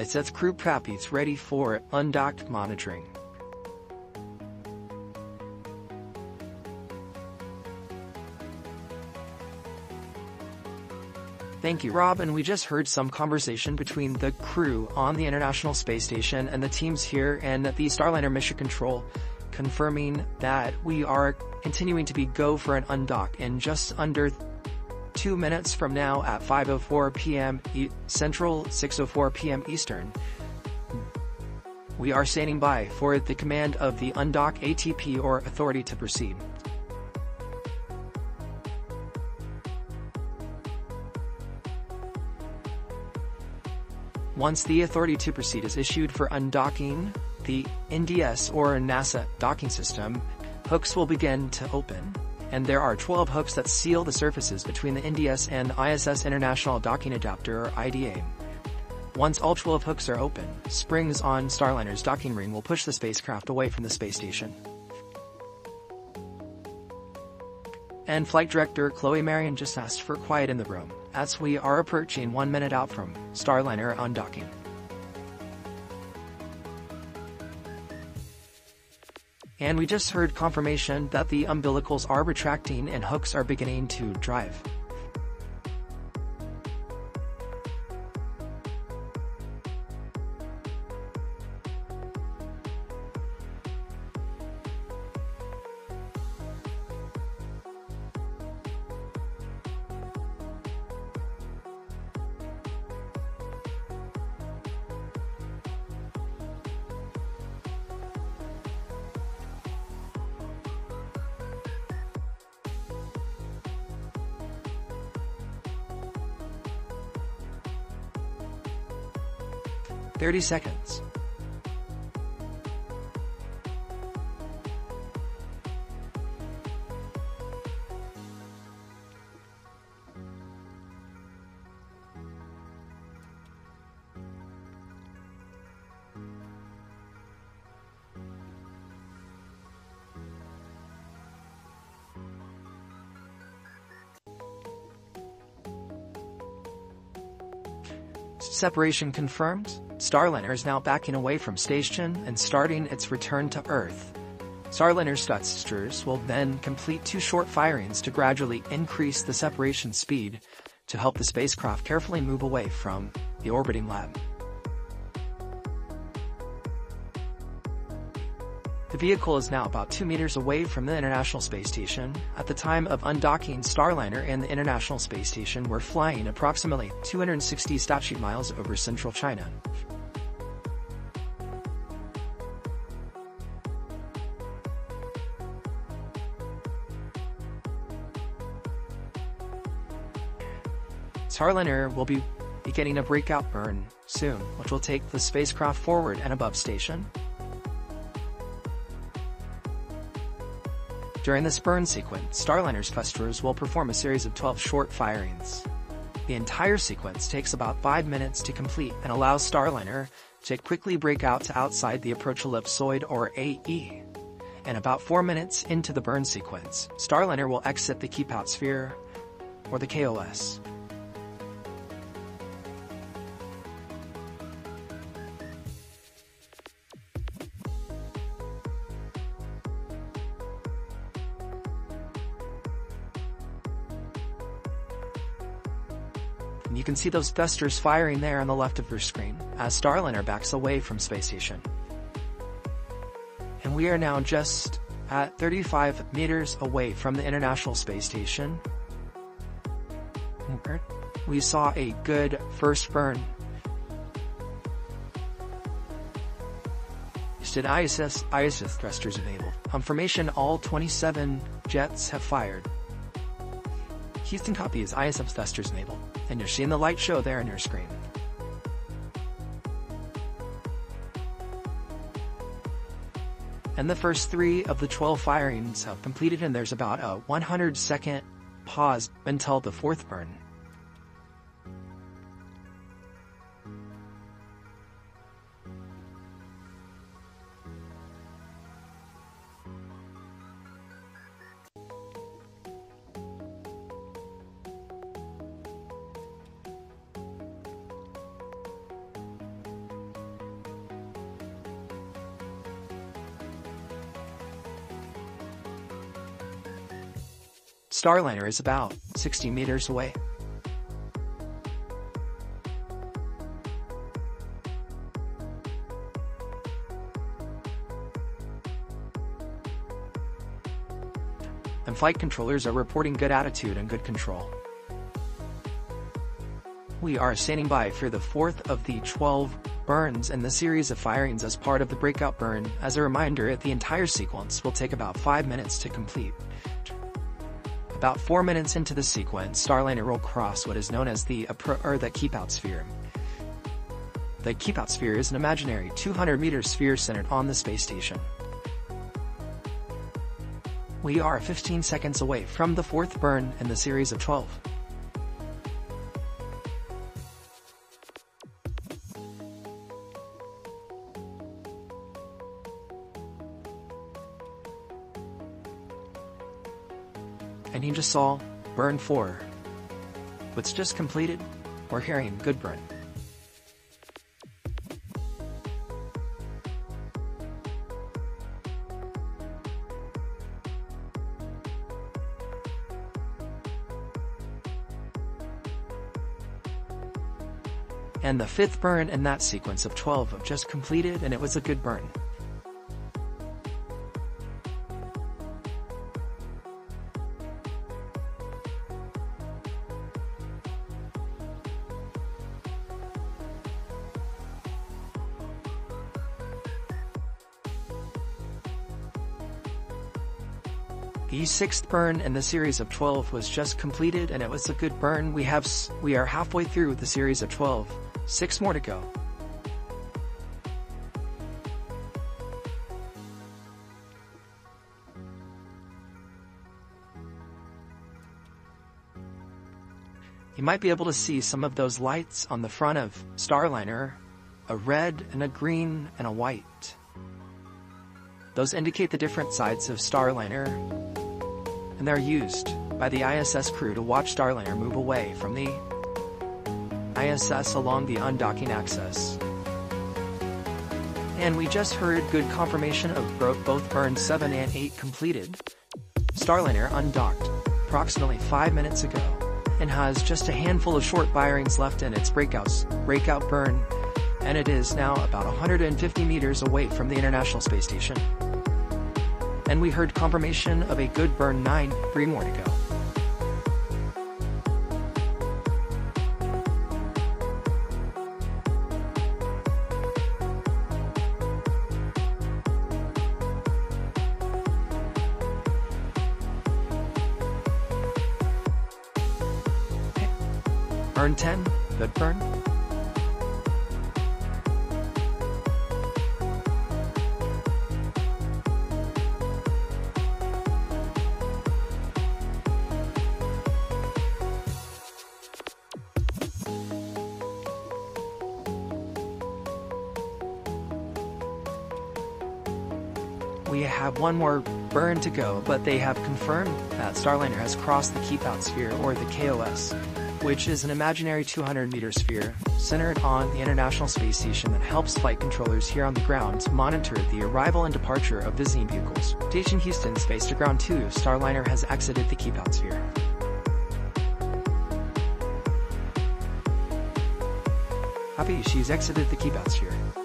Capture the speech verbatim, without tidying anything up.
I S S crew preppies ready for undocked monitoring. Thank you, Rob, and we just heard some conversation between the crew on the International Space Station and the teams here and the Starliner Mission Control, confirming that we are continuing to be go for an undock in just under two minutes from now at five oh four p m E Central, six oh four p m Eastern. We are standing by for the command of the undock A T P or authority to proceed. Once the authority to proceed is issued for undocking, the N D S or NASA docking system hooks will begin to open, and there are twelve hooks that seal the surfaces between the N D S and I S S International Docking Adapter or I D A. Once all twelve hooks are open, springs on Starliner's docking ring will push the spacecraft away from the space station. And Flight Director Chloe Marion just asked for quiet in the room, as we are approaching one minute out from Starliner undocking. And we just heard confirmation that the umbilicals are retracting and hooks are beginning to drive. thirty seconds. Separation confirmed. Starliner is now backing away from station and starting its return to Earth. Starliner's thrusters will then complete two short firings to gradually increase the separation speed to help the spacecraft carefully move away from the orbiting lab. The vehicle is now about two meters away from the International Space Station. At the time of undocking, Starliner and the International Space Station were flying approximately two hundred sixty statute miles over central China. Starliner will be beginning a breakout burn soon, which will take the spacecraft forward and above station. During this burn sequence, Starliner's thrusters will perform a series of twelve short firings. The entire sequence takes about five minutes to complete and allows Starliner to quickly break out to outside the approach ellipsoid or A E. And about four minutes into the burn sequence, Starliner will exit the keep out sphere or the K O S. You can see those thrusters firing there on the left of your screen as Starliner backs away from space station. And we are now just at thirty-five meters away from the International Space Station. We saw a good first burn. Listed I S S, I S S thrusters enabled. Confirmation all twenty-seven jets have fired. Houston copy is I S S thrusters enabled. And you're seeing the light show there on your screen. And the first three of the twelve firings have completed, and there's about a one hundred second pause until the fourth burn. Starliner is about sixty meters away. And flight controllers are reporting good attitude and good control. We are standing by for the fourth of the twelve burns in the series of firings as part of the breakout burn. As a reminder, the entire sequence will take about five minutes to complete. About four minutes into the sequence, Starliner will cross what is known as the A P R or the Keep-Out Sphere. The Keep-Out Sphere is an imaginary two hundred meter sphere centered on the space station. We are fifteen seconds away from the fourth burn in the series of twelve. And you just saw burn four. What's just completed? We're hearing good burn. And the fifth burn in that sequence of twelve have just completed, and it was a good burn. The sixth burn in the series of twelve was just completed, and it was a good burn. We have we are halfway through the series of twelve, six more to go. You might be able to see some of those lights on the front of Starliner, a red and a green and a white. Those indicate the different sides of Starliner, and they're used by the I S S crew to watch Starliner move away from the I S S along the undocking axis. And we just heard good confirmation of both burns seven and eight completed. Starliner undocked approximately five minutes ago and has just a handful of short firings left in its breakouts, breakout burn, and it is now about one hundred fifty meters away from the International Space Station. And we heard confirmation of a good burn nine, three more to go. Okay. Burn ten, good burn. We have one more burn to go, but they have confirmed that Starliner has crossed the Keep-Out Sphere, or the K O S, which is an imaginary two hundred meter sphere centered on the International Space Station that helps flight controllers here on the ground monitor the arrival and departure of visiting vehicles. Station Houston Space to Ground two, Starliner has exited the Keep-Out Sphere. Happy she's exited the Keep-Out Sphere.